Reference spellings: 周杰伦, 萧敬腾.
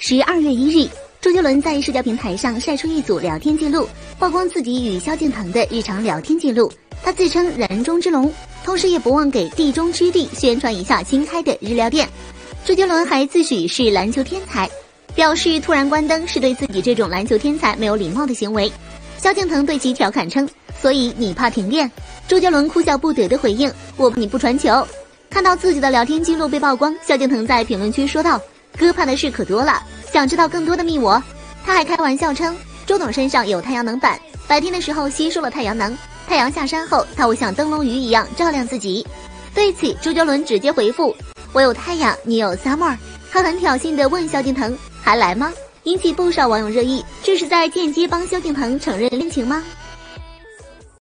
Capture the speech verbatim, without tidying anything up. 十二月一日，周杰伦在社交平台上晒出一组聊天记录，曝光自己与萧敬腾的日常聊天记录。他自称人中之龙，同时也不忘给地中之地宣传一下新开的日料店。周杰伦还自诩是篮球天才，表示突然关灯是对自己这种篮球天才没有礼貌的行为。萧敬腾对其调侃称：“所以你怕停电？”周杰伦哭笑不得的回应：“我怕你不传球。”看到自己的聊天记录被曝光，萧敬腾在评论区说道：“哥怕的事可多了，想知道更多的密我。”他还开玩笑称，周董身上有太阳能板，白天的时候吸收了太阳能，太阳下山后他会像灯笼鱼一样照亮自己。对此，周杰伦直接回复：“我有太阳，你有 summer。”他很挑衅地问萧敬腾：“还来吗？”引起不少网友热议，这是在间接帮萧敬腾承认恋情吗？